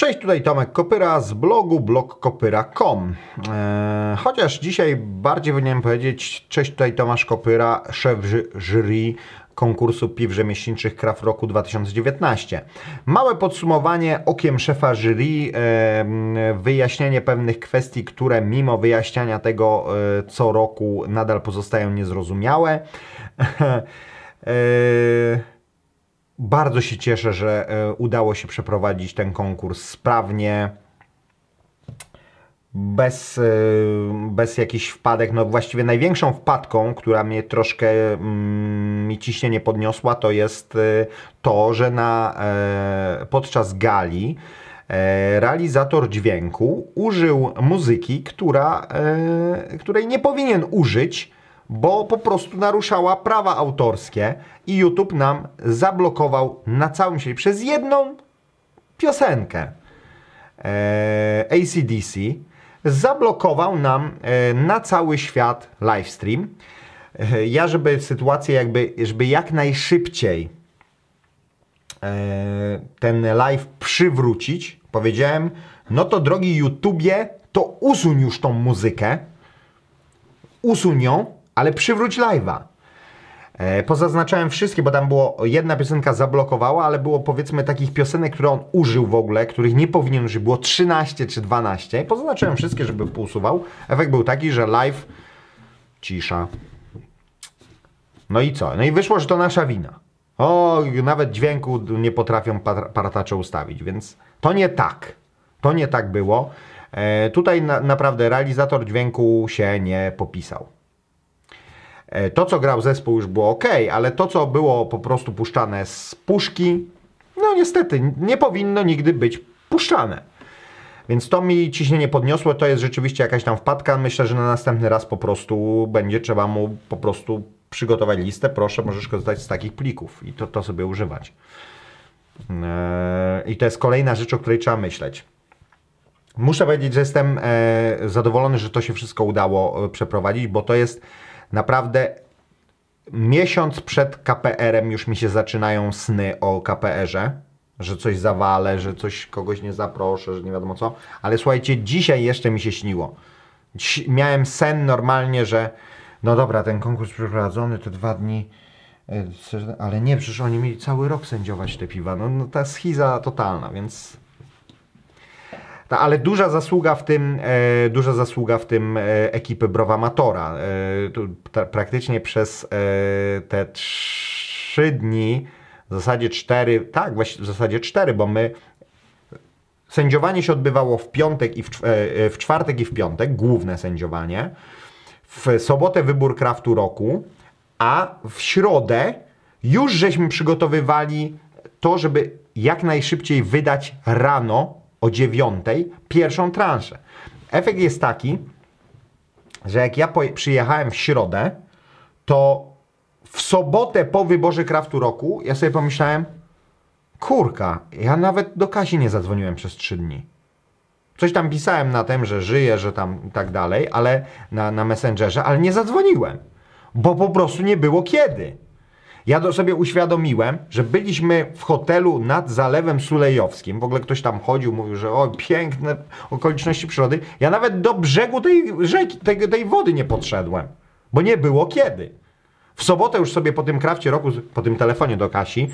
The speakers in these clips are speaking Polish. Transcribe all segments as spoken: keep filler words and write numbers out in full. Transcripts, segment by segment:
Cześć, tutaj Tomek Kopyra z blogu blog kopyra kropka com. Eee, chociaż dzisiaj bardziej powinienem powiedzieć cześć, tutaj Tomasz Kopyra, szef jury konkursu piw rzemieślniczych Kraft Roku dwa tysiące dziewiętnaście. Małe podsumowanie okiem szefa jury, wyjaśnienie pewnych kwestii, które mimo wyjaśniania tego co roku nadal pozostają niezrozumiałe. Bardzo się cieszę, że udało się przeprowadzić ten konkurs sprawnie, Bez, bez jakichś wpadek. No właściwie największą wpadką, która mnie troszkę mm, mi ciśnienie podniosła, to jest to, że na, podczas gali realizator dźwięku użył muzyki, która, której nie powinien użyć, bo po prostu naruszała prawa autorskie i YouTube nam zablokował na całym świecie przez jedną piosenkę A C D C. Zablokował nam na cały świat livestream. Ja, żeby sytuację jakby, żeby jak najszybciej ten live przywrócić, powiedziałem, no to drogi YouTubie, to usuń już tą muzykę, usuń ją, ale przywróć live'a. Pozaznaczałem wszystkie, bo tam było, jedna piosenka zablokowała, ale było powiedzmy takich piosenek, które on użył w ogóle, których nie powinien użyć, było trzynaście czy dwanaście. Pozaznaczałem wszystkie, żeby pousuwał. Efekt był taki, że live cisza. No i co? No i wyszło, że to nasza wina. O, nawet dźwięku nie potrafią partacze ustawić, więc to nie tak. To nie tak było. E, tutaj na, naprawdę realizator dźwięku się nie popisał. To, co grał zespół, już było ok, ale to, co było po prostu puszczane z puszki, no niestety nie powinno nigdy być puszczane. Więc to mi ciśnienie podniosło, to jest rzeczywiście jakaś tam wpadka. Myślę, że na następny raz po prostu będzie trzeba mu po prostu przygotować listę. Proszę, możesz korzystać z takich plików i to, to sobie używać. Eee, I to jest kolejna rzecz, o której trzeba myśleć. Muszę powiedzieć, że jestem e, zadowolony, że to się wszystko udało e, przeprowadzić, bo to jest naprawdę miesiąc przed K P R-em już mi się zaczynają sny o K P R-ze, że coś zawalę, że coś kogoś nie zaproszę, że nie wiadomo co. Ale słuchajcie, dzisiaj jeszcze mi się śniło. Dziś miałem sen normalnie, że no dobra, ten konkurs przeprowadzony te dwa dni, ale nie, przecież oni mieli cały rok sędziować te piwa. No, no ta schiza totalna, więc... Ta, ale duża zasługa w tym, e, duża zasługa w tym e, ekipy Browamatora. E, tu, ta, praktycznie przez e, te trzy dni, w zasadzie cztery, tak, w zasadzie cztery, bo my sędziowanie się odbywało w piątek i w, e, w czwartek i w piątek, główne sędziowanie. W sobotę wybór Kraftu Roku, a w środę już żeśmy przygotowywali to, żeby jak najszybciej wydać rano o dziewiątej pierwszą transzę. Efekt jest taki, że jak ja przyjechałem w środę, to w sobotę po wyborze Kraftu Roku ja sobie pomyślałem, kurka, ja nawet do Kasi nie zadzwoniłem przez trzy dni. Coś tam pisałem na tym, że żyję, że tam i tak dalej, ale na, na Messengerze, ale nie zadzwoniłem, bo po prostu nie było kiedy. Ja sobie uświadomiłem, że byliśmy w hotelu nad Zalewem Sulejowskim. W ogóle ktoś tam chodził, mówił, że o, piękne okoliczności przyrody. Ja nawet do brzegu tej rzeki, tej, tej wody nie podszedłem, bo nie było kiedy. W sobotę już sobie po tym Krafcie Roku, po tym telefonie do Kasi,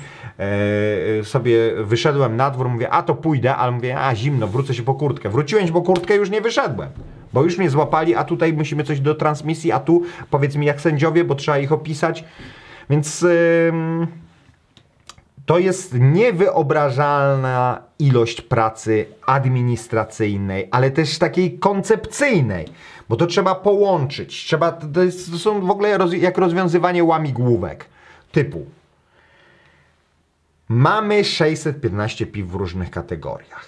yy, sobie wyszedłem na dwór, mówię, a to pójdę, ale mówię, a zimno, wrócę się po kurtkę. Wróciłem się po kurtkę, już nie wyszedłem, bo już mnie złapali, a tutaj musimy coś do transmisji, a tu powiedz mi jak sędziowie, bo trzeba ich opisać. Więc ym, to jest niewyobrażalna ilość pracy administracyjnej, ale też takiej koncepcyjnej, bo to trzeba połączyć. Trzeba, to, jest, to są w ogóle roz, jak rozwiązywanie łamigłówek typu. Mamy sześćset piętnaście piw w różnych kategoriach.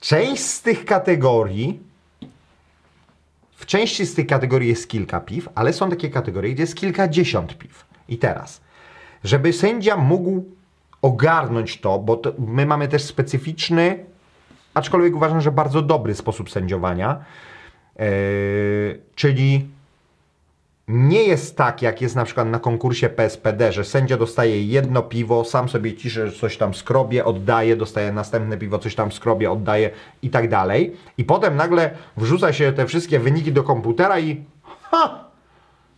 Część z tych kategorii, w części z tych kategorii jest kilka piw, ale są takie kategorie, gdzie jest kilkadziesiąt piw. I teraz, żeby sędzia mógł ogarnąć to, bo to my mamy też specyficzny, aczkolwiek uważam, że bardzo dobry sposób sędziowania, yy, czyli nie jest tak, jak jest na przykład na konkursie P S P D, że sędzia dostaje jedno piwo, sam sobie ciszy, coś tam skrobie, oddaje, dostaje następne piwo, coś tam skrobie, oddaje i tak dalej. I potem nagle wrzuca się te wszystkie wyniki do komputera i ha!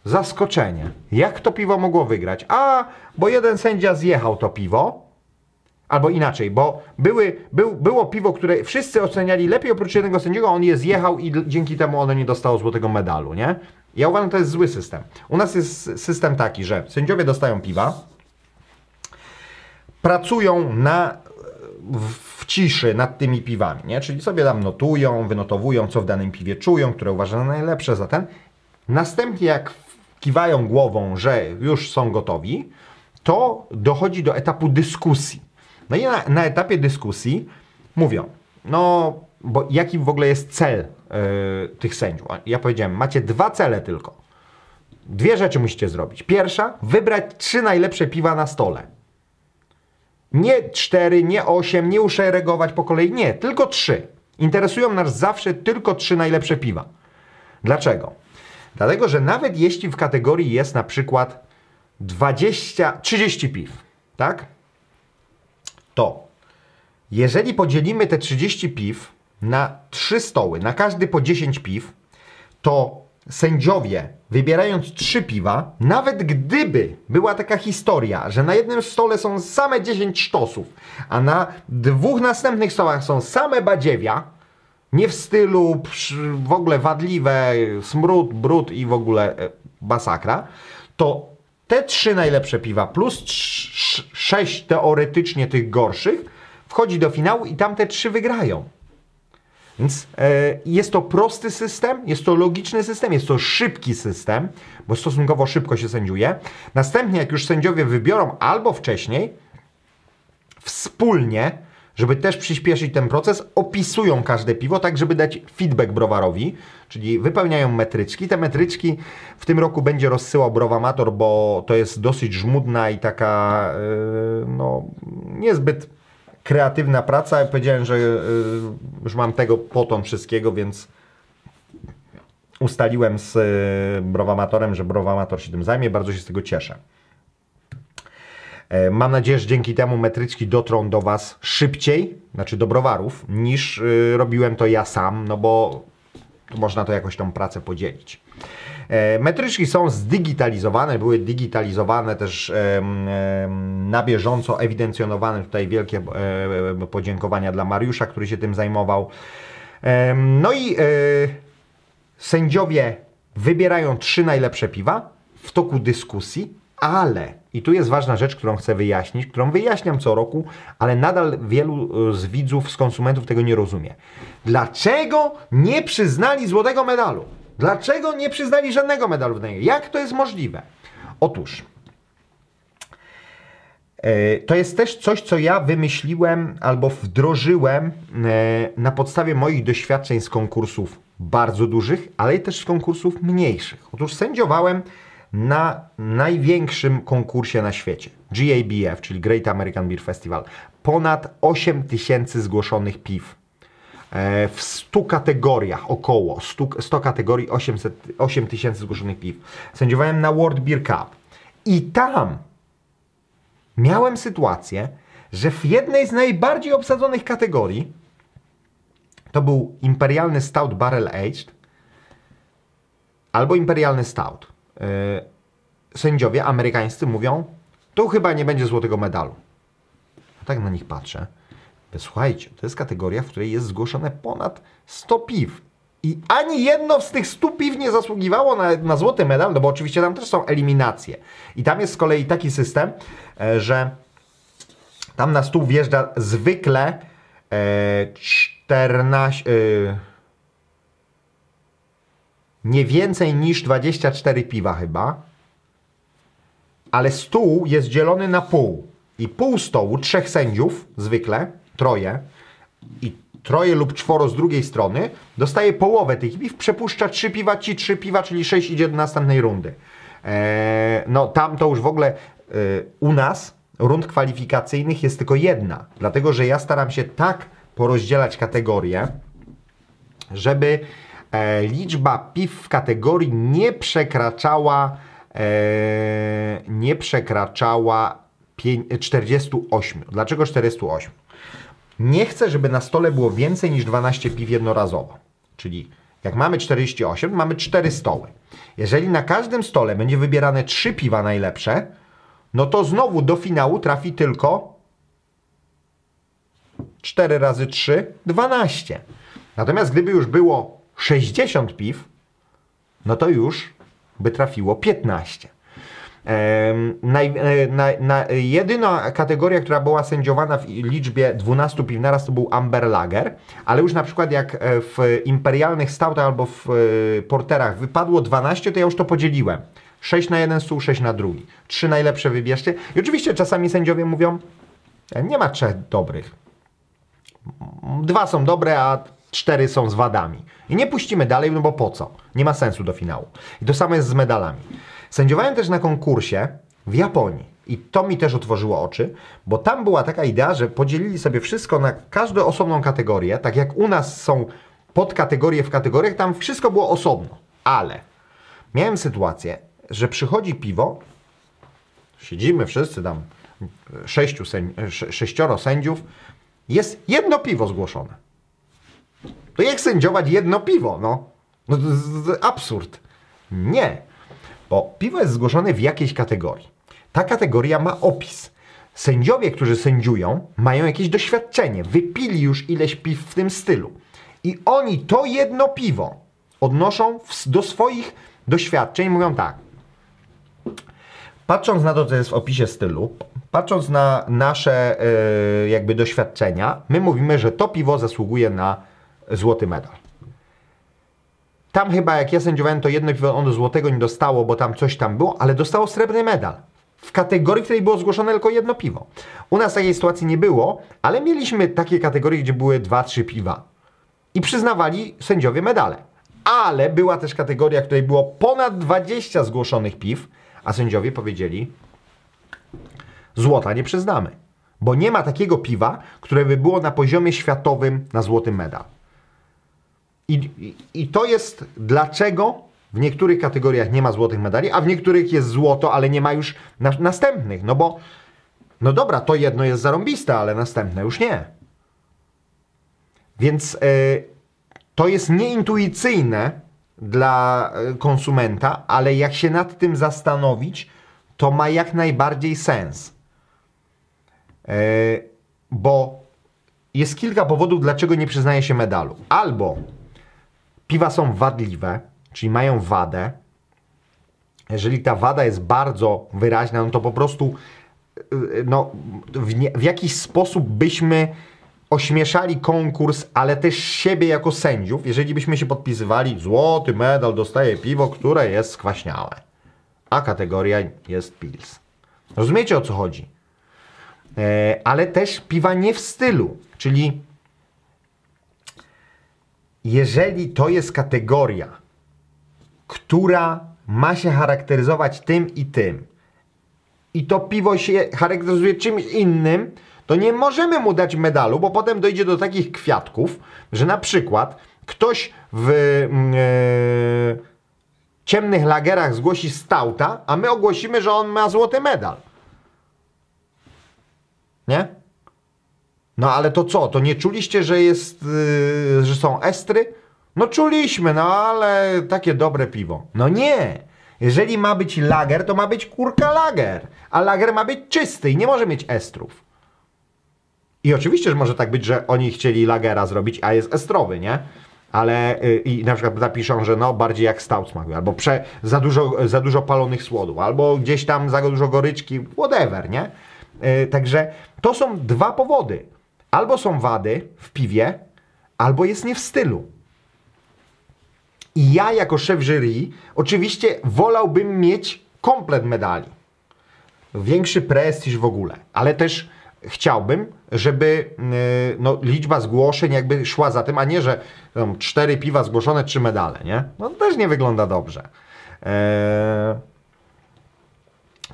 Zaskoczenie. Jak to piwo mogło wygrać? A, bo jeden sędzia zjechał to piwo. Albo inaczej, bo były, był, było piwo, które wszyscy oceniali lepiej oprócz jednego sędziego, on je zjechał i dzięki temu ono nie dostało złotego medalu, nie? Ja uważam, że to jest zły system. U nas jest system taki, że sędziowie dostają piwa, pracują na, w ciszy nad tymi piwami, nie? Czyli sobie tam notują, wynotowują, co w danym piwie czują, które uważają za najlepsze, za ten. Następnie jak kiwają głową, że już są gotowi, to dochodzi do etapu dyskusji. No i na, na etapie dyskusji mówią, no bo jaki w ogóle jest cel yy, tych sędziów? Ja powiedziałem, macie dwa cele tylko. Dwie rzeczy musicie zrobić. Pierwsza, wybrać trzy najlepsze piwa na stole. Nie cztery, nie osiem, nie uszeregować po kolei, nie, tylko trzy. Interesują nas zawsze tylko trzy najlepsze piwa. Dlaczego? Dlatego, że nawet jeśli w kategorii jest na przykład dwadzieścia, trzydzieści piw, tak? To jeżeli podzielimy te trzydzieści piw na trzy stoły, na każdy po dziesięć piw, to sędziowie, wybierając trzy piwa, nawet gdyby była taka historia, że na jednym stole są same dziesięć sztosów, a na dwóch następnych stołach są same badziewia, nie w stylu w ogóle wadliwe, smród, brud i w ogóle masakra, to te trzy najlepsze piwa plus sześć teoretycznie tych gorszych wchodzi do finału i tamte trzy wygrają. Więc e, jest to prosty system, jest to logiczny system, jest to szybki system, bo stosunkowo szybko się sędziuje. Następnie jak już sędziowie wybiorą albo wcześniej, wspólnie, żeby też przyspieszyć ten proces, opisują każde piwo, tak żeby dać feedback browarowi, czyli wypełniają metryczki. Te metryczki w tym roku będzie rozsyłał Browamator, bo to jest dosyć żmudna i taka yy, no, niezbyt kreatywna praca. Ja powiedziałem, że yy, już mam tego poton wszystkiego, więc ustaliłem z yy, Browamatorem, że Browamator się tym zajmie. Bardzo się z tego cieszę. Mam nadzieję, że dzięki temu metryczki dotrą do Was szybciej, znaczy do browarów, niż yy, robiłem to ja sam, no bo można to jakoś tą pracę podzielić. E, metryczki są zdigitalizowane, były digitalizowane też e, na bieżąco, ewidencjonowane. Tutaj wielkie e, podziękowania dla Mariusza, który się tym zajmował. E, no i e, sędziowie wybierają trzy najlepsze piwa w toku dyskusji, ale... I tu jest ważna rzecz, którą chcę wyjaśnić, którą wyjaśniam co roku, ale nadal wielu z widzów, z konsumentów tego nie rozumie. Dlaczego nie przyznali złotego medalu? Dlaczego nie przyznali żadnego medalu w niej? Jak to jest możliwe? Otóż, yy, to jest też coś, co ja wymyśliłem albo wdrożyłem yy, na podstawie moich doświadczeń z konkursów bardzo dużych, ale też z konkursów mniejszych. Otóż sędziowałem na największym konkursie na świecie, G A B F, czyli Great American Beer Festival. Ponad osiem tysięcy zgłoszonych piw e, w stu kategoriach, około stu, stu kategorii, osiem tysięcy zgłoszonych piw. Sędziowałem na World Beer Cup i tam miałem sytuację, że w jednej z najbardziej obsadzonych kategorii, to był imperialny stout barrel aged albo imperialny stout, sędziowie amerykańscy mówią, tu chyba nie będzie złotego medalu. A tak na nich patrzę. Słuchajcie, to jest kategoria, w której jest zgłoszone ponad sto piw. I ani jedno z tych stu piw nie zasługiwało na, na złoty medal, no bo oczywiście tam też są eliminacje. I tam jest z kolei taki system, że tam na stół wjeżdża zwykle czternaście... nie więcej niż dwadzieścia cztery piwa chyba, ale stół jest dzielony na pół i pół stołu, trzech sędziów zwykle, troje i troje lub czworo z drugiej strony dostaje połowę tych piw, przepuszcza trzy piwa, ci trzy piwa, czyli sześć idzie do następnej rundy. Eee, no tam to już w ogóle yy, u nas rund kwalifikacyjnych jest tylko jedna, dlatego że ja staram się tak porozdzielać kategorie, żeby e, liczba piw w kategorii nie przekraczała e, nie przekraczała czterdziestu ośmiu. Dlaczego czterdziestu ośmiu? Nie chcę, żeby na stole było więcej niż dwanaście piw jednorazowo. Czyli jak mamy czterdzieści osiem, mamy cztery stoły. Jeżeli na każdym stole będzie wybierane trzy piwa najlepsze, no to znowu do finału trafi tylko cztery razy trzy, dwanaście. Natomiast gdyby już było sześćdziesiąt piw, no to już by trafiło piętnaście. Ehm, naj, na, na, jedyna kategoria, która była sędziowana w liczbie dwunastu piw naraz, to był Amber Lager, ale już na przykład jak w imperialnych stautach albo w y, porterach wypadło dwanaście, to ja już to podzieliłem. sześć na jeden stół, sześć na drugi. Trzy najlepsze wybierzcie. I oczywiście czasami sędziowie mówią, nie ma trzech dobrych. Dwa są dobre, a cztery są z wadami. I nie puścimy dalej, no bo po co? Nie ma sensu do finału. I to samo jest z medalami. Sędziowałem też na konkursie w Japonii. I to mi też otworzyło oczy, bo tam była taka idea, że podzielili sobie wszystko na każdą osobną kategorię. Tak jak u nas są podkategorie w kategoriach, tam wszystko było osobno. Ale miałem sytuację, że przychodzi piwo, siedzimy wszyscy tam, sześciu sędzi sześcioro sędziów, jest jedno piwo zgłoszone. To jak sędziować jedno piwo, no? No to jest absurd. Nie. Bo piwo jest zgłoszone w jakiejś kategorii. Ta kategoria ma opis. Sędziowie, którzy sędziują, mają jakieś doświadczenie. Wypili już ileś piw w tym stylu. I oni to jedno piwo odnoszą w, do swoich doświadczeń i mówią tak. Patrząc na to, co jest w opisie stylu, patrząc na nasze yy, jakby doświadczenia, my mówimy, że to piwo zasługuje na złoty medal. Tam chyba jak ja sędziowałem, to jedno piwo ono złotego nie dostało, bo tam coś tam było, ale dostało srebrny medal. W kategorii, w której było zgłoszone tylko jedno piwo. U nas takiej sytuacji nie było, ale mieliśmy takie kategorie, gdzie były dwa, trzy piwa. I przyznawali sędziowie medale. Ale była też kategoria, w której było ponad dwadzieścia zgłoszonych piw, a sędziowie powiedzieli, złota nie przyznamy. Bo nie ma takiego piwa, które by było na poziomie światowym na złoty medal. I, i, I to jest dlaczego w niektórych kategoriach nie ma złotych medali, a w niektórych jest złoto, ale nie ma już na, następnych. No bo, no dobra, to jedno jest zarąbiste, ale następne już nie. Więc yy, to jest nieintuicyjne dla konsumenta, ale jak się nad tym zastanowić, to ma jak najbardziej sens. Yy, bo jest kilka powodów, dlaczego nie przyznaje się medalu. Albo piwa są wadliwe, czyli mają wadę. Jeżeli ta wada jest bardzo wyraźna, no to po prostu no, w, nie, w jakiś sposób byśmy ośmieszali konkurs, ale też siebie jako sędziów, jeżeli byśmy się podpisywali, złoty medal dostaje piwo, które jest skwaśniałe, a kategoria jest pils. Rozumiecie, o co chodzi? E, ale też piwa nie w stylu, czyli jeżeli to jest kategoria, która ma się charakteryzować tym i tym, i to piwo się charakteryzuje czymś innym, to nie możemy mu dać medalu, bo potem dojdzie do takich kwiatków, że na przykład ktoś w yy, ciemnych lagerach zgłosi stouta, a my ogłosimy, że on ma złoty medal. Nie? No ale to co? To nie czuliście, że jest, yy, że są estry? No czuliśmy, no ale takie dobre piwo. No nie! Jeżeli ma być lager, to ma być kurka lager, a lager ma być czysty i nie może mieć estrów. I oczywiście, że może tak być, że oni chcieli lagera zrobić, a jest estrowy, nie? Ale yy, i na przykład napiszą, że no bardziej jak stout smakuje, albo prze, za, dużo, za dużo palonych słodów, albo gdzieś tam za dużo goryczki, whatever, nie? Yy, także to są dwa powody. Albo są wady w piwie, albo jest nie w stylu. I ja jako szef jury oczywiście wolałbym mieć komplet medali. Większy prestiż w ogóle, ale też chciałbym, żeby yy, no, liczba zgłoszeń jakby szła za tym, a nie, że tam, cztery piwa zgłoszone, trzy medale, nie? No to też nie wygląda dobrze. Eee...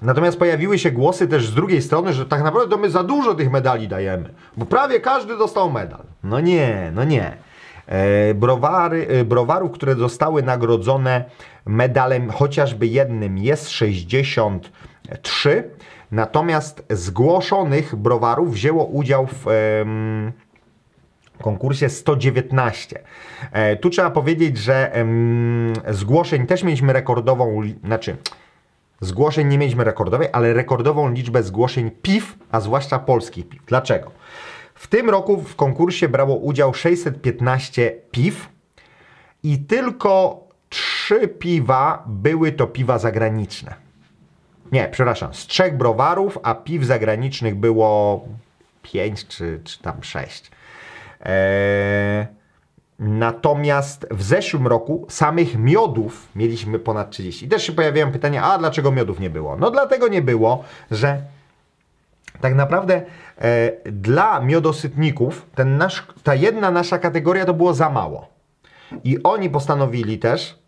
Natomiast pojawiły się głosy też z drugiej strony, że tak naprawdę to my za dużo tych medali dajemy, bo prawie każdy dostał medal. No nie, no nie. Browary, browarów, które zostały nagrodzone medalem chociażby jednym, jest sześćdziesiąt trzy, natomiast zgłoszonych browarów wzięło udział w em, konkursie sto dziewiętnaście. E, tu trzeba powiedzieć, że em, zgłoszeń też mieliśmy rekordową, znaczy zgłoszeń nie mieliśmy rekordowej, ale rekordową liczbę zgłoszeń piw, a zwłaszcza polskich piw. Dlaczego? W tym roku w konkursie brało udział sześćset piętnaście piw i tylko trzy piwa były to piwa zagraniczne. Nie, przepraszam, z trzech browarów, a piw zagranicznych było pięć czy, czy tam sześć. Eee, natomiast w zeszłym roku samych miodów mieliśmy ponad trzydzieści. I też się pojawiają pytania, a dlaczego miodów nie było? No dlatego nie było, że tak naprawdę e, dla miodosytników ten nasz, ta jedna nasza kategoria to było za mało. I oni postanowili też,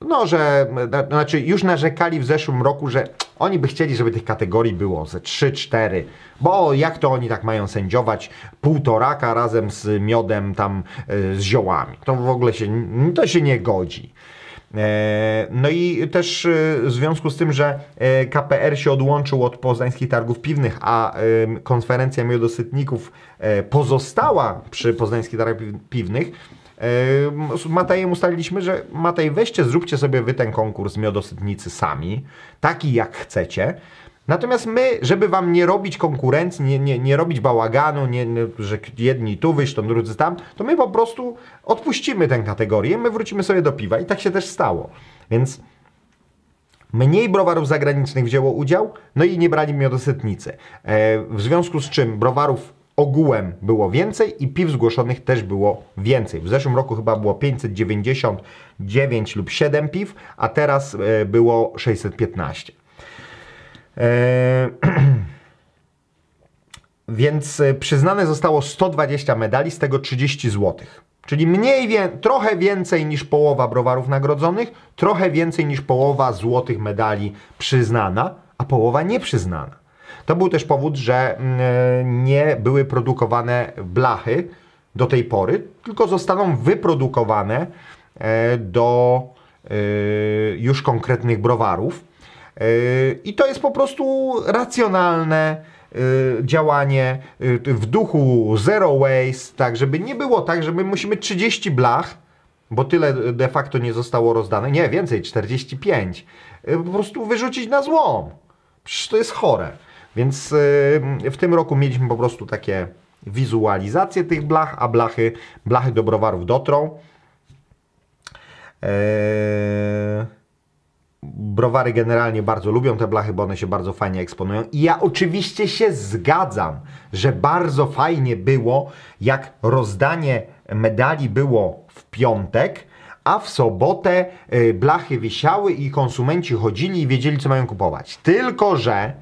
no że, to znaczy już narzekali w zeszłym roku, że oni by chcieli, żeby tych kategorii było ze trzy, cztery, bo jak to oni tak mają sędziować półtoraka razem z miodem tam y, z ziołami. To w ogóle się, to się nie godzi. No i też w związku z tym, że K P R się odłączył od poznańskich targów piwnych, a konferencja miodosytników pozostała przy poznańskich targach piwnych, z Matejem ustaliliśmy, że Matej, weźcie, zróbcie sobie wy ten konkurs miodosytnicy sami, taki jak chcecie. Natomiast my, żeby wam nie robić konkurencji, nie, nie, nie robić bałaganu, nie, nie, że jedni tu wyjść, drudzy tam, to my po prostu odpuścimy tę kategorię, my wrócimy sobie do piwa i tak się też stało. Więc mniej browarów zagranicznych wzięło udział, no i nie brali miodosytnicy. E, w związku z czym browarów ogółem było więcej i piw zgłoszonych też było więcej. W zeszłym roku chyba było pięćset dziewięćdziesiąt dziewięć lub siedem piw, a teraz e, było sześćset piętnaście. Eee, więc przyznane zostało sto dwadzieścia medali, z tego trzydzieści złotych. Czyli mniej wie, trochę więcej niż połowa browarów nagrodzonych, trochę więcej niż połowa złotych medali przyznana, a połowa nieprzyznana. To był też powód, że yy, nie były produkowane blachy do tej pory, tylko zostaną wyprodukowane yy, do yy, już konkretnych browarów. I to jest po prostu racjonalne działanie w duchu zero waste, tak żeby nie było tak, że my musimy trzydzieści blach, bo tyle de facto nie zostało rozdane, nie więcej, czterdzieści pięć, po prostu wyrzucić na złom. Przecież to jest chore. Więc w tym roku mieliśmy po prostu takie wizualizacje tych blach, a blachy, blachy do browarów dotrą. Eee... Browary generalnie bardzo lubią te blachy, bo one się bardzo fajnie eksponują. I ja oczywiście się zgadzam, że bardzo fajnie było, jak rozdanie medali było w piątek, a w sobotę blachy wisiały i konsumenci chodzili i wiedzieli, co mają kupować. Tylko że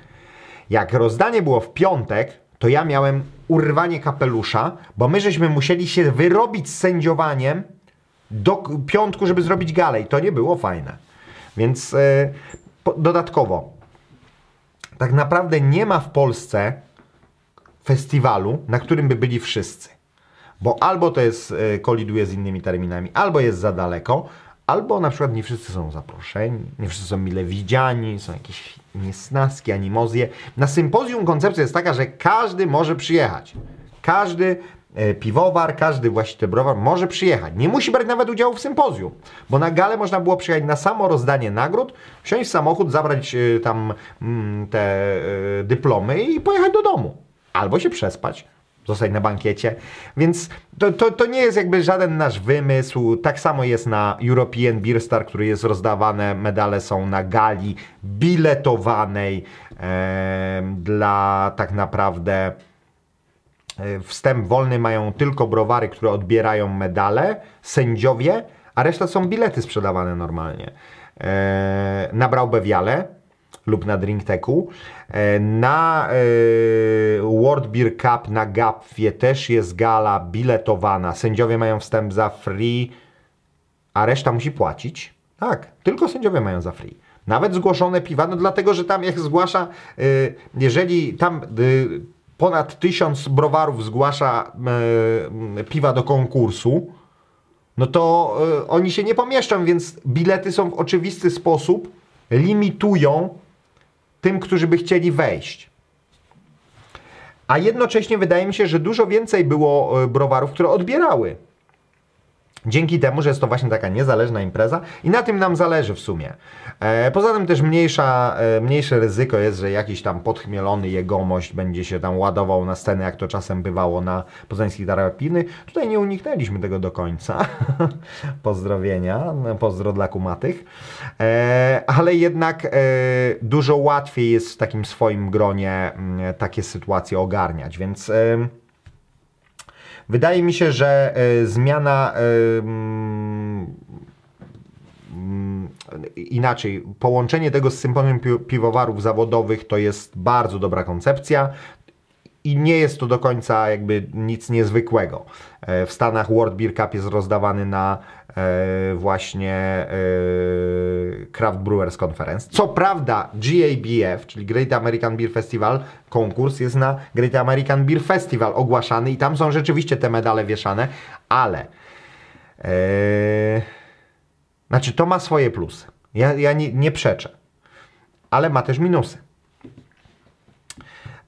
jak rozdanie było w piątek, to ja miałem urwanie kapelusza, bo my żeśmy musieli się wyrobić z sędziowaniem do piątku, żeby zrobić galę. I to nie było fajne. Więc yy, po, dodatkowo, tak naprawdę nie ma w Polsce festiwalu, na którym by byli wszyscy. Bo albo to jest, yy, koliduje z innymi terminami, albo jest za daleko, albo na przykład nie wszyscy są zaproszeni, nie wszyscy są mile widziani, są jakieś niesnaski, animozje. Na sympozjum koncepcja jest taka, że każdy może przyjechać. Każdy piwowar, każdy właściciel browar może przyjechać. Nie musi brać nawet udziału w sympozjum, bo na galę można było przyjechać na samo rozdanie nagród, wsiąść w samochód, zabrać y, tam y, te y, dyplomy i pojechać do domu. Albo się przespać, zostać na bankiecie. Więc to, to, to nie jest jakby żaden nasz wymysł. Tak samo jest na European Beer Star, który jest rozdawane, medale są na gali biletowanej y, dla tak naprawdę... Wstęp wolny mają tylko browary, które odbierają medale, sędziowie, a reszta są bilety sprzedawane normalnie. Eee, na BrauBeviale lub na Drinkteku. Eee, na eee, World Beer Cup, na G A B F ie też jest gala biletowana. Sędziowie mają wstęp za free, a reszta musi płacić. Tak, tylko sędziowie mają za free. Nawet zgłoszone piwa, no dlatego, że tam jak zgłasza, yy, jeżeli tam... Yy, ponad tysiąc browarów zgłasza e, piwa do konkursu, no to y, oni się nie pomieszczą, więc bilety są w oczywisty sposób, limitują tym, którzy by chcieli wejść. A jednocześnie wydaje mi się, że dużo więcej było browarów, które odbierały. Dzięki temu, że jest to właśnie taka niezależna impreza i na tym nam zależy w sumie. E, poza tym też mniejsza, e, mniejsze ryzyko jest, że jakiś tam podchmielony jegomość będzie się tam ładował na scenę, jak to czasem bywało na poznańskich targach piwnych. Tutaj nie uniknęliśmy tego do końca. Pozdrowienia, pozdro dla kumatych. E, ale jednak e, dużo łatwiej jest w takim swoim gronie m, takie sytuacje ogarniać, więc... E, Wydaje mi się, że y, zmiana, y, mm, mm, inaczej, połączenie tego z symposium pi piwowarów zawodowych to jest bardzo dobra koncepcja i nie jest to do końca jakby nic niezwykłego. Y, w Stanach World Beer Cup jest rozdawany na y, właśnie y, Kraft Brewers Conference. Co prawda G A B F, czyli Great American Beer Festival, konkurs jest na Great American Beer Festival ogłaszany i tam są rzeczywiście te medale wieszane, ale yy, znaczy to ma swoje plusy, ja, ja nie, nie przeczę, ale ma też minusy.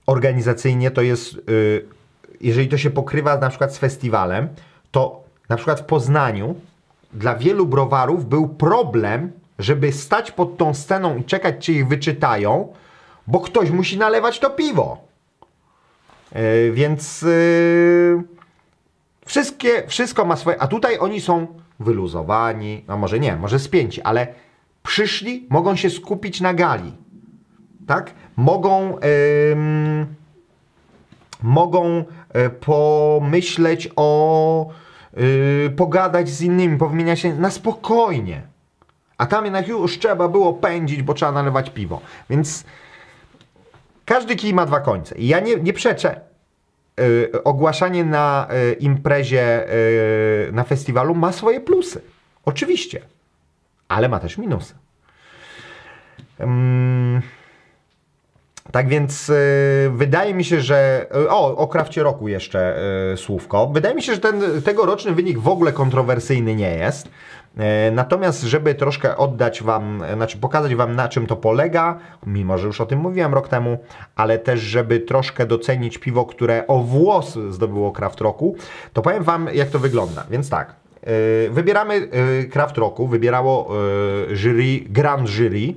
Organizacyjnie to jest, yy, jeżeli to się pokrywa na przykład z festiwalem, to na przykład w Poznaniu dla wielu browarów był problem, żeby stać pod tą sceną i czekać, czy ich wyczytają, bo ktoś musi nalewać to piwo. Yy, więc yy, wszystkie, wszystko ma swoje... A tutaj oni są wyluzowani, no może nie, może spięci, ale przyszli, mogą się skupić na gali. Tak? Mogą... Yy, mogą yy, pomyśleć o... Yy, pogadać z innymi, powymieniać się na spokojnie. A tam jednak już trzeba było pędzić, bo trzeba nalewać piwo. Więc każdy kij ma dwa końce. I ja nie, nie przeczę. Yy, ogłaszanie na yy, imprezie, yy, na festiwalu ma swoje plusy. Oczywiście. Ale ma też minusy. Yy, tak więc yy, wydaje mi się, że... Yy, o, o Krafcie Roku jeszcze yy, słówko. Wydaje mi się, że ten tegoroczny wynik w ogóle kontrowersyjny nie jest. Natomiast, żeby troszkę oddać wam, znaczy pokazać wam, na czym to polega, mimo że już o tym mówiłem rok temu, ale też, żeby troszkę docenić piwo, które o włos zdobyło Kraft Roku, to powiem wam, jak to wygląda. Więc tak, yy, wybieramy yy, Kraft Roku, wybierało yy, jury, Grand Jury,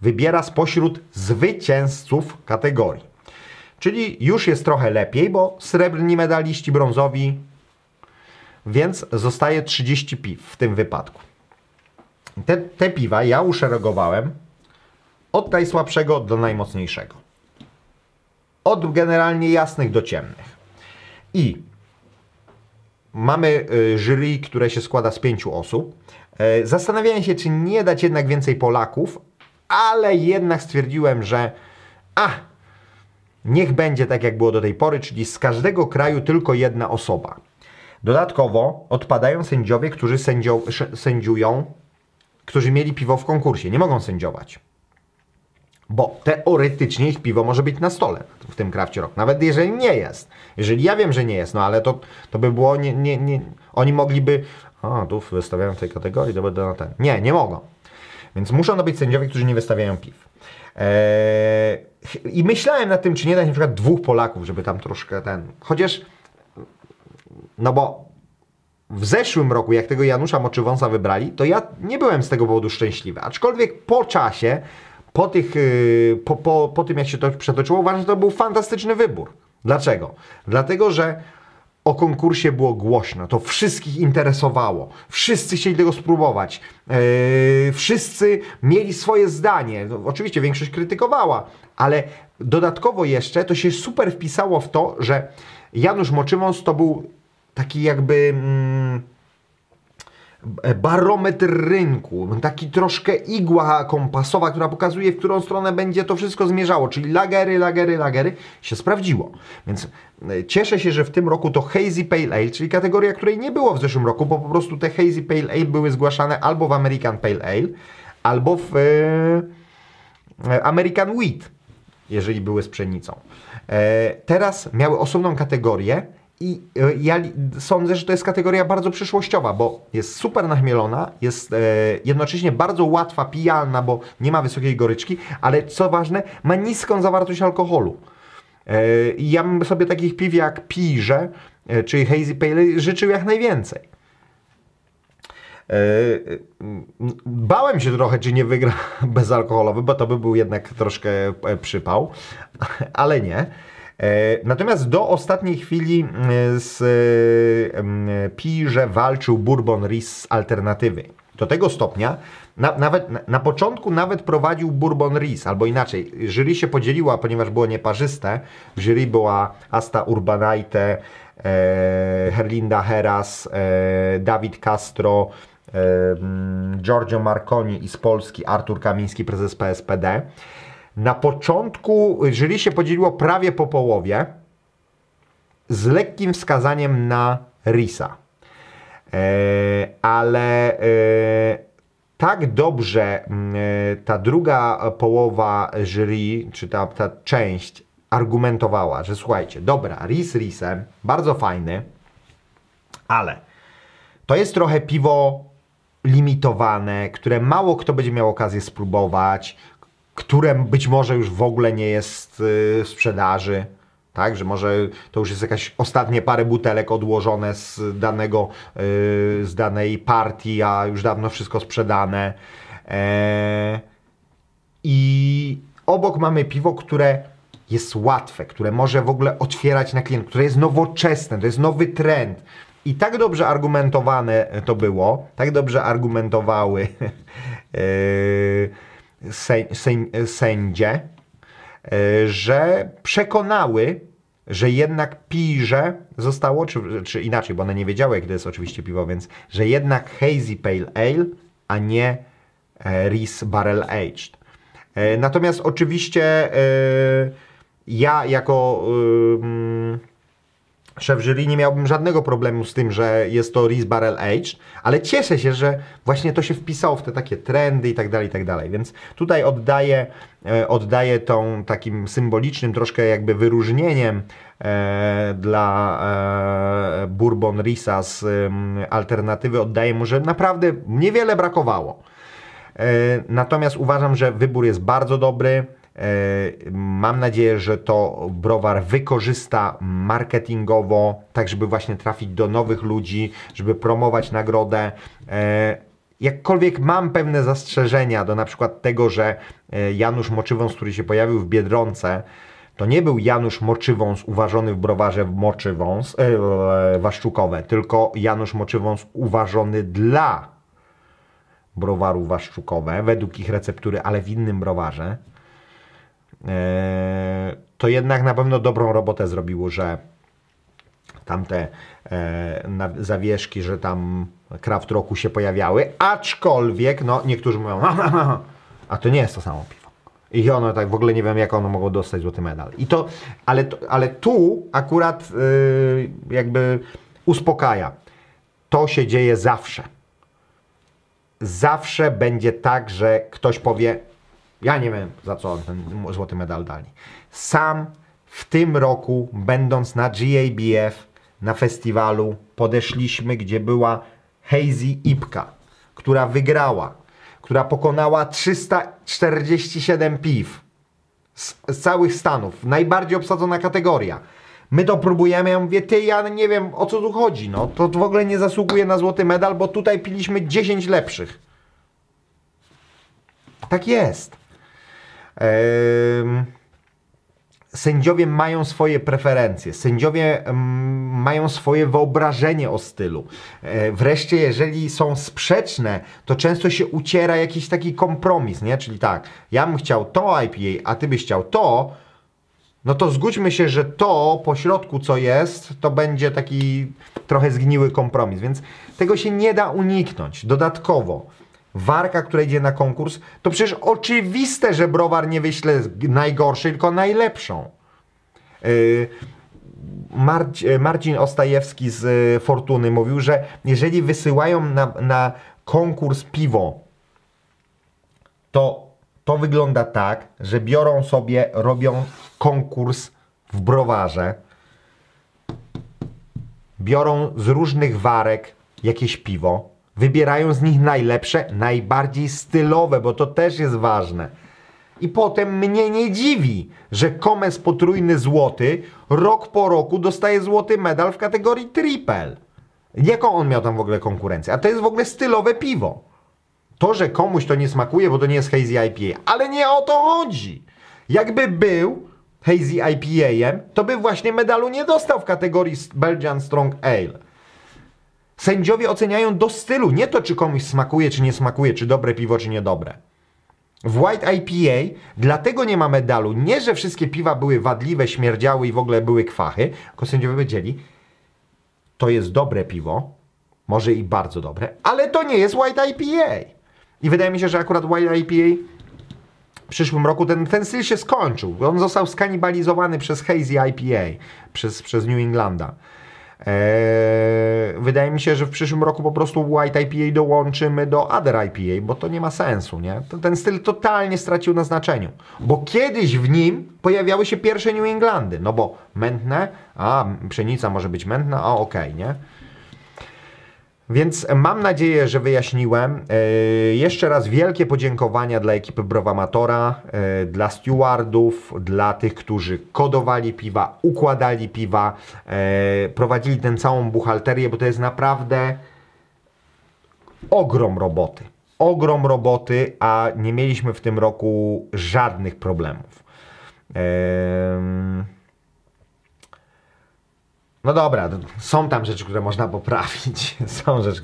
wybiera spośród zwycięzców kategorii. Czyli już jest trochę lepiej, bo srebrni medaliści, brązowi, więc zostaje trzydzieści piw w tym wypadku. Te, te piwa ja uszeregowałem od najsłabszego do najmocniejszego. Od generalnie jasnych do ciemnych. I mamy jury, które się składa z pięciu osób. Zastanawiałem się, czy nie dać jednak więcej Polaków, ale jednak stwierdziłem, że a, niech będzie tak, jak było do tej pory, czyli z każdego kraju tylko jedna osoba. Dodatkowo odpadają sędziowie, którzy sędzią, sędziują, którzy mieli piwo w konkursie. Nie mogą sędziować, bo teoretycznie ich piwo może być na stole w tym Krafcie Roku. Nawet jeżeli nie jest. Jeżeli ja wiem, że nie jest, no ale to, to by było... Nie, nie, nie. Oni mogliby... A, tu wystawiają w tej kategorii, to będę na ten... Nie, nie mogą. Więc muszą to być sędziowie, którzy nie wystawiają piw. Eee, I myślałem nad tym, czy nie dać na przykład dwóch Polaków, żeby tam troszkę ten... Chociaż... No bo w zeszłym roku, jak tego Janusza Moczywąsa wybrali, to ja nie byłem z tego powodu szczęśliwy. Aczkolwiek po czasie, po, tych, po, po, po tym jak się to przetoczyło, uważam, że to był fantastyczny wybór. Dlaczego? Dlatego, że o konkursie było głośno, to wszystkich interesowało, wszyscy chcieli tego spróbować, yy, wszyscy mieli swoje zdanie, no, oczywiście większość krytykowała, ale dodatkowo jeszcze to się super wpisało w to, że Janusz Moczywąs to był taki jakby mm, barometr rynku, taki troszkę igła kompasowa, która pokazuje, w którą stronę będzie to wszystko zmierzało, czyli lagery, lagery, lagery, się sprawdziło. Więc cieszę się, że w tym roku to Hazy Pale Ale, czyli kategoria, której nie było w zeszłym roku, bo po prostu te Hazy Pale Ale były zgłaszane albo w American Pale Ale, albo w yy, American Wheat, jeżeli były z pszenicą. Teraz miały osobną kategorię I ja sądzę, że to jest kategoria bardzo przyszłościowa, bo jest super nachmielona, jest e, jednocześnie bardzo łatwa, pijalna, bo nie ma wysokiej goryczki, ale co ważne, ma niską zawartość alkoholu. E, ja bym sobie takich piw jak Pirze, e, czyli Hazy Pale, życzył jak najwięcej. E, bałem się trochę, czy nie wygra bezalkoholowy, bo to by był jednak troszkę przypał, ale nie. Natomiast do ostatniej chwili z Pirze walczył Bourbon Riz z alternatywy. Do tego stopnia, na, nawet, na początku nawet prowadził Bourbon Riz, albo inaczej, jury się podzieliła, ponieważ było nieparzyste. W jury była Asta Urbanaite, Herlinda Heras, Dawid Castro, Giorgio Marconi i z Polski Artur Kamiński, prezes P S P D. Na początku jury się podzieliło prawie po połowie z lekkim wskazaniem na Risa, e, ale e, tak dobrze e, ta druga połowa jury, czy ta, ta część argumentowała, że słuchajcie, dobra, Ris Risem, bardzo fajny, ale to jest trochę piwo limitowane, które mało kto będzie miał okazję spróbować, które być może już w ogóle nie jest w sprzedaży, tak, że może to już jest jakaś ostatnie parę butelek odłożone z, danego, yy, z danej partii, a już dawno wszystko sprzedane. Eee, I obok mamy piwo, które jest łatwe, które może w ogóle otwierać na klient, które jest nowoczesne, to jest nowy trend. I tak dobrze argumentowane to było, tak dobrze argumentowały yy, sędzie, że przekonały, że jednak Pirze zostało, czy, czy inaczej, bo one nie wiedziały, jak to jest oczywiście piwo, więc, że jednak Hazy Pale Ale, a nie Riz Barrel Aged. Natomiast oczywiście ja jako szef jury nie miałbym żadnego problemu z tym, że jest to Riz Barrel Aged, ale cieszę się, że właśnie to się wpisało w te takie trendy i tak dalej, i tak dalej. Więc tutaj oddaję, e, oddaję tą takim symbolicznym troszkę jakby wyróżnieniem e, dla e, Bourbon Risa z e, alternatywy, oddaję mu, że naprawdę niewiele brakowało. E, natomiast uważam, że wybór jest bardzo dobry. Mam nadzieję, że to browar wykorzysta marketingowo, tak żeby właśnie trafić do nowych ludzi, żeby promować nagrodę. Jakkolwiek mam pewne zastrzeżenia do na przykład tego, że Janusz Moczywąs, który się pojawił w Biedronce, to nie był Janusz Moczywąs uważony w browarze Moczywąs, e, Waszczukowe, tylko Janusz Moczywąs uważony dla browaru Waszczukowe, według ich receptury, ale w innym browarze. To jednak na pewno dobrą robotę zrobiło, że tamte e, zawieszki, że tam Kraft Roku się pojawiały, aczkolwiek no niektórzy mówią, a to nie jest to samo piwo i ono tak w ogóle nie wiem, jak ono mogło dostać złoty medal. I to, ale, ale tu akurat y, jakby uspokaja, to się dzieje zawsze, zawsze będzie tak, że ktoś powie, ja nie wiem, za co ten złoty medal dali. Sam w tym roku, będąc na G A B F, na festiwalu, podeszliśmy, gdzie była Hazy Ipka, która wygrała, która pokonała trzysta czterdzieści siedem piw z, z całych Stanów. Najbardziej obsadzona kategoria. My to próbujemy, ja mówię, ty, ja nie wiem, o co tu chodzi, no. To w ogóle nie zasługuje na złoty medal, bo tutaj piliśmy dziesięć lepszych. Tak jest. Sędziowie mają swoje preferencje, sędziowie mają swoje wyobrażenie o stylu. Wreszcie, jeżeli są sprzeczne, to często się uciera jakiś taki kompromis, nie? Czyli tak, ja bym chciał to I P A, a ty byś chciał to, no to zgódźmy się, że to pośrodku, co jest, to będzie taki trochę zgniły kompromis, więc tego się nie da uniknąć. Dodatkowo, warka, która idzie na konkurs, to przecież oczywiste, że browar nie wyśle najgorszej, tylko najlepszą. Marcin Ostajewski z Fortuny mówił, że jeżeli wysyłają na, na konkurs piwo, to to wygląda tak, że biorą sobie, robią konkurs w browarze, biorą z różnych warek jakieś piwo, wybierają z nich najlepsze, najbardziej stylowe, bo to też jest ważne. I potem mnie nie dziwi, że Comez Potrójny złoty rok po roku dostaje złoty medal w kategorii triple. Jaką on miał tam w ogóle konkurencję? A to jest w ogóle stylowe piwo. To, że komuś to nie smakuje, bo to nie jest hazy I P A. Ale nie o to chodzi. Jakby był hazy I P A-em, to by właśnie medalu nie dostał w kategorii Belgian Strong Ale. Sędziowie oceniają do stylu, nie to czy komuś smakuje, czy nie smakuje, czy dobre piwo, czy niedobre. W White I P A dlatego nie ma medalu. Nie, że wszystkie piwa były wadliwe, śmierdziały i w ogóle były kwachy, tylko sędziowie wiedzieli, to jest dobre piwo, może i bardzo dobre, ale to nie jest White I P A. I wydaje mi się, że akurat White I P A w przyszłym roku ten, ten styl się skończył. On został skanibalizowany przez Hazy I P A, przez, przez New Englanda. Eee, wydaje mi się, że w przyszłym roku po prostu White I P A dołączymy do Other I P A, bo to nie ma sensu, nie? Ten styl totalnie stracił na znaczeniu, bo kiedyś w nim pojawiały się pierwsze New Englandy, no bo mętne, a pszenica może być mętna, a okej, okay, nie? Więc mam nadzieję, że wyjaśniłem. Eee, jeszcze raz wielkie podziękowania dla ekipy Browamatora, eee, dla stewardów, dla tych, którzy kodowali piwa, układali piwa, eee, prowadzili tę całą buchalterię, bo to jest naprawdę ogrom roboty. Ogrom roboty, a nie mieliśmy w tym roku żadnych problemów. Eee... No dobra, są tam rzeczy, które można poprawić, są rzeczy,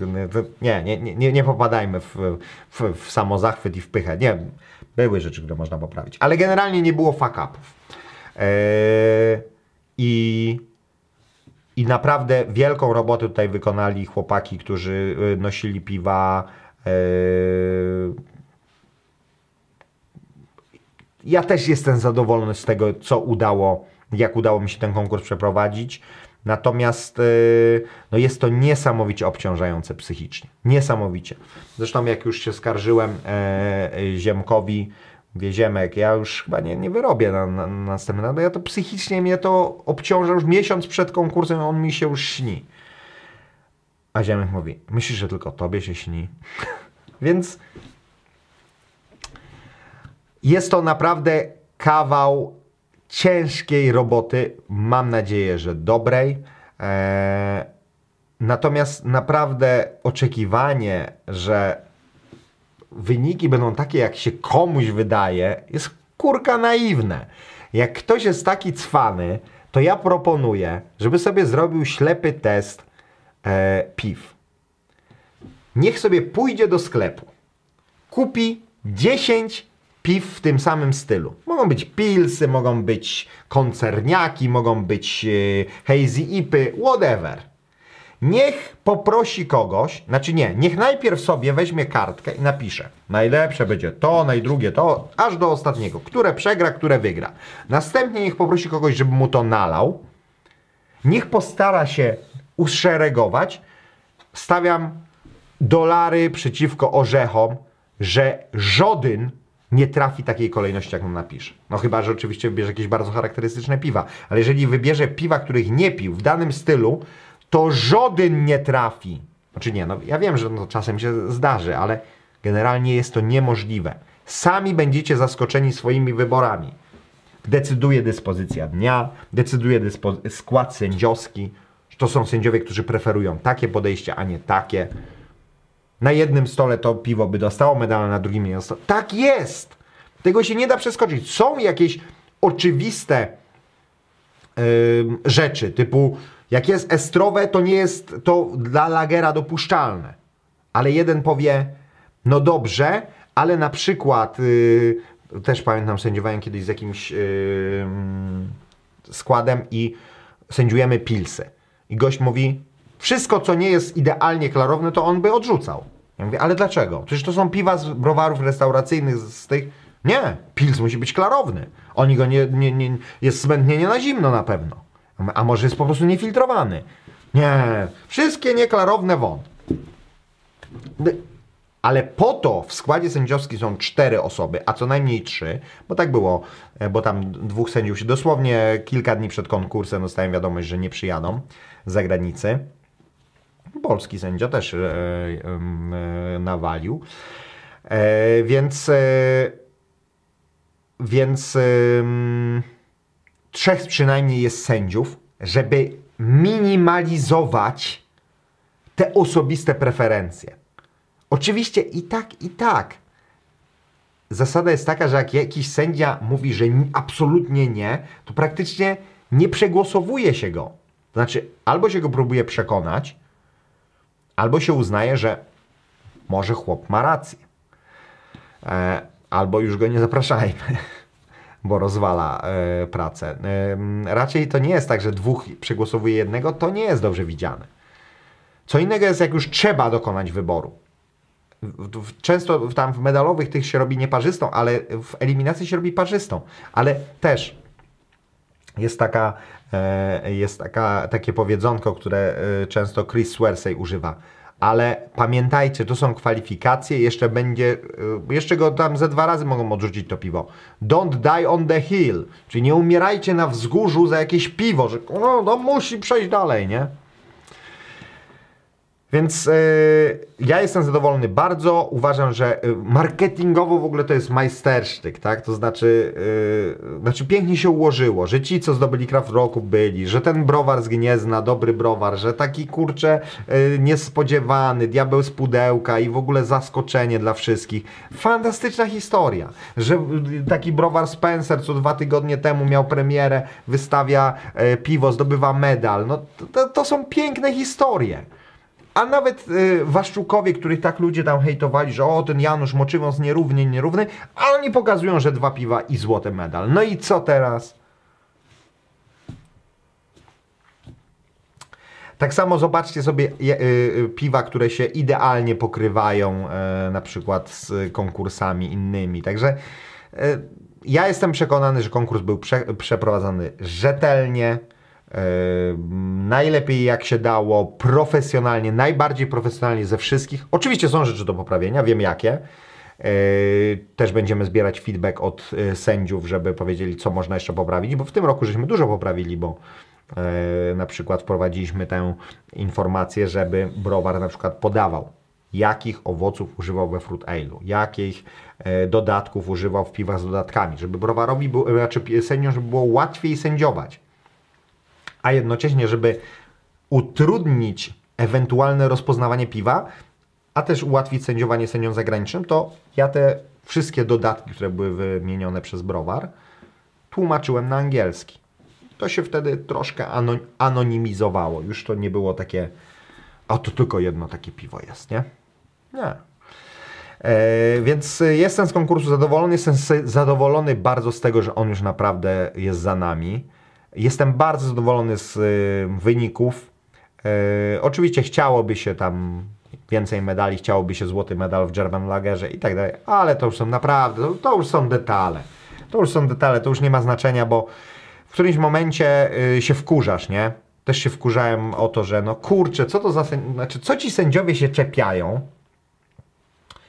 nie, nie, nie, nie popadajmy w, w, w samozachwyt i w pychę, nie, były rzeczy, które można poprawić, ale generalnie nie było fuck upów. Yy, i, I naprawdę wielką robotę tutaj wykonali chłopaki, którzy nosili piwa. Yy, ja też jestem zadowolony z tego, co udało, jak udało mi się ten konkurs przeprowadzić. Natomiast yy, no jest to niesamowicie obciążające psychicznie. Niesamowicie. Zresztą jak już się skarżyłem yy, Ziemkowi, wie Ziemek, ja już chyba nie, nie wyrobię na, na, na następne, no ja to psychicznie mnie to obciąża już miesiąc przed konkursem, on mi się już śni. A Ziemek mówi, myślisz, że tylko tobie się śni? Więc jest to naprawdę kawał ciężkiej roboty, mam nadzieję, że dobrej. Eee, natomiast naprawdę oczekiwanie, że wyniki będą takie, jak się komuś wydaje, jest kurka naiwne. Jak ktoś jest taki cwany, to ja proponuję, żeby sobie zrobił ślepy test e, piw. Niech sobie pójdzie do sklepu, kupi dziesięć piw w tym samym stylu. Mogą być pilsy, mogą być koncerniaki, mogą być yy, hazy ipy, whatever. Niech poprosi kogoś, znaczy nie, niech najpierw sobie weźmie kartkę i napisze. Najlepsze będzie to, najdrugie to, aż do ostatniego. Które przegra, które wygra. Następnie niech poprosi kogoś, żeby mu to nalał. Niech postara się uszeregować. Stawiam dolary przeciwko orzechom, że żodyn nie trafi takiej kolejności, jak on napisze. No chyba, że oczywiście wybierze jakieś bardzo charakterystyczne piwa. Ale jeżeli wybierze piwa, których nie pił w danym stylu, to żaden nie trafi. Znaczy nie, no ja wiem, że no, czasem się zdarzy, ale generalnie jest to niemożliwe. Sami będziecie zaskoczeni swoimi wyborami. Decyduje dyspozycja dnia, decyduje dyspo skład sędziowski. To są sędziowie, którzy preferują takie podejście, a nie takie. Na jednym stole to piwo by dostało medal, na drugim nie dostało. Tak jest! Tego się nie da przeskoczyć. Są jakieś oczywiste yy, rzeczy, typu jak jest estrowe, to nie jest to dla lagera dopuszczalne. Ale jeden powie, no dobrze, ale na przykład, yy, też pamiętam, sędziowałem kiedyś z jakimś yy, składem i sędziujemy pilsy. I gość mówi, wszystko, co nie jest idealnie klarowne, to on by odrzucał. Ja mówię, ale dlaczego? Przecież to są piwa z browarów restauracyjnych, z, z tych... Nie, pils musi być klarowny. Oni go nie... nie, nie jest smętnienie na zimno na pewno. Ja mówię, a może jest po prostu niefiltrowany? Nie, wszystkie nieklarowne won. Ale po to w składzie sędziowskim są cztery osoby, a co najmniej trzy, bo tak było, bo tam dwóch sędziów się dosłownie kilka dni przed konkursem dostałem wiadomość, że nie przyjadą z zagranicy. Polski sędzia też e, e, nawalił. E, więc e, więc e, trzech przynajmniej jest sędziów, żeby minimalizować te osobiste preferencje. Oczywiście i tak, i tak. Zasada jest taka, że jak jakiś sędzia mówi, że absolutnie nie, to praktycznie nie przegłosowuje się go. To znaczy, albo się go próbuje przekonać, albo się uznaje, że może chłop ma rację. E, albo już go nie zapraszajmy, bo rozwala e, pracę. E, raczej to nie jest tak, że dwóch przegłosowuje jednego, to nie jest dobrze widziane. Co innego jest, jak już trzeba dokonać wyboru. Często tam w medalowych tych się robi nieparzystą, ale w eliminacji się robi parzystą. Ale też jest taka, jest taka, takie powiedzonko, które często Chris Swersey używa. Ale pamiętajcie, to są kwalifikacje, jeszcze będzie, jeszcze go tam ze dwa razy mogą odrzucić to piwo. Don't die on the hill, czyli nie umierajcie na wzgórzu za jakieś piwo, że no, no musi przejść dalej, nie? Więc yy, ja jestem zadowolony bardzo, uważam, że marketingowo w ogóle to jest majstersztyk, tak? To znaczy, yy, znaczy pięknie się ułożyło, że ci co zdobyli Kraft Roku byli, że ten browar z Gniezna, dobry browar, że taki kurczę yy, niespodziewany, diabeł z pudełka i w ogóle zaskoczenie dla wszystkich. Fantastyczna historia, że taki browar Spencer, co dwa tygodnie temu miał premierę, wystawia yy, piwo, zdobywa medal, no to, to są piękne historie. A nawet y, Waszczukowie, których tak ludzie tam hejtowali, że o, ten Janusz Moczywąs nierówny, nierówny, a oni pokazują, że dwa piwa i złoty medal. No i co teraz? Tak samo zobaczcie sobie y, y, piwa, które się idealnie pokrywają y, na przykład z y, konkursami innymi. Także y, ja jestem przekonany, że konkurs był prze, przeprowadzony rzetelnie. Yy, najlepiej jak się dało, profesjonalnie, najbardziej profesjonalnie ze wszystkich. Oczywiście są rzeczy do poprawienia, wiem jakie. Yy, też będziemy zbierać feedback od yy, sędziów, żeby powiedzieli, co można jeszcze poprawić, bo w tym roku żeśmy dużo poprawili, bo yy, na przykład wprowadziliśmy tę informację, żeby browar na przykład podawał, jakich owoców używał we fruit ale'u, jakich yy, dodatków używał w piwach z dodatkami, żeby browarowi, był, znaczy sędziom, żeby było łatwiej sędziować. A jednocześnie, żeby utrudnić ewentualne rozpoznawanie piwa, a też ułatwić sędziowanie sędziom zagranicznym, to ja te wszystkie dodatki, które były wymienione przez browar, tłumaczyłem na angielski. To się wtedy troszkę anonimizowało. Już to nie było takie, a to tylko jedno takie piwo jest, nie? Nie. Yy, więc jestem z konkursu zadowolony. Jestem zadowolony bardzo z tego, że on już naprawdę jest za nami. Jestem bardzo zadowolony z y, wyników. Y, oczywiście chciałoby się tam więcej medali, chciałoby się złoty medal w German Lagerze i tak dalej, ale to już są naprawdę, to, to już są detale. To już są detale, to już nie ma znaczenia, bo w którymś momencie y, się wkurzasz, nie? Też się wkurzałem o to, że no kurczę, co to za sędziowie, znaczy co ci sędziowie się czepiają,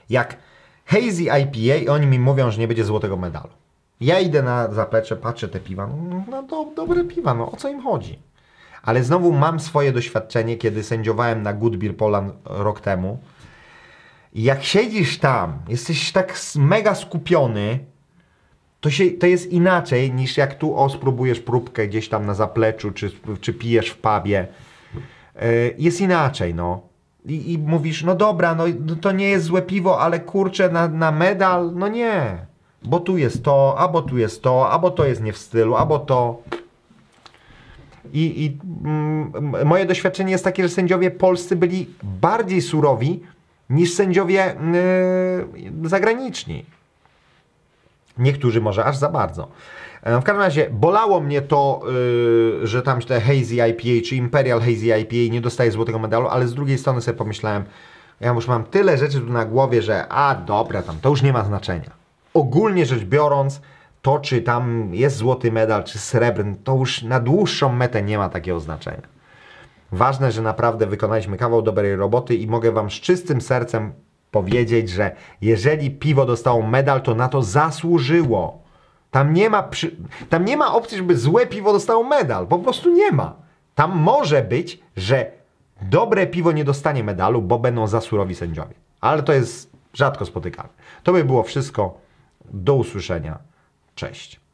jak Hazy I P A i oni mi mówią, że nie będzie złotego medalu. Ja idę na zaplecze, patrzę te piwa, no, no do, dobre piwa, no o co im chodzi? Ale znowu mam swoje doświadczenie, kiedy sędziowałem na Good Beer Poland rok temu. I jak siedzisz tam, jesteś tak mega skupiony, to, się, to jest inaczej niż jak tu o, spróbujesz próbkę gdzieś tam na zapleczu, czy, czy pijesz w pubie. Yy, jest inaczej, no. I, i mówisz, no dobra, no to nie jest złe piwo, ale kurczę, na, na medal, no nie. Bo tu jest to, albo tu jest to, albo to jest nie w stylu, albo to. I, i mm, moje doświadczenie jest takie, że sędziowie polscy byli bardziej surowi niż sędziowie yy, zagraniczni. Niektórzy może aż za bardzo. W każdym razie bolało mnie to, yy, że tam te Hazy I P A czy Imperial Hazy I P A nie dostaje złotego medalu, ale z drugiej strony sobie pomyślałem, ja już mam tyle rzeczy tu na głowie, że a dobra, tam to już nie ma znaczenia. Ogólnie rzecz biorąc, to czy tam jest złoty medal, czy srebrny, to już na dłuższą metę nie ma takiego znaczenia. Ważne, że naprawdę wykonaliśmy kawał dobrej roboty i mogę Wam z czystym sercem powiedzieć, że jeżeli piwo dostało medal, to na to zasłużyło. Tam nie ma, przy... Tam nie ma opcji, żeby złe piwo dostało medal. Po prostu nie ma. Tam może być, że dobre piwo nie dostanie medalu, bo będą za surowi sędziowie. Ale to jest rzadko spotykane. To by było wszystko. Do usłyszenia. Cześć.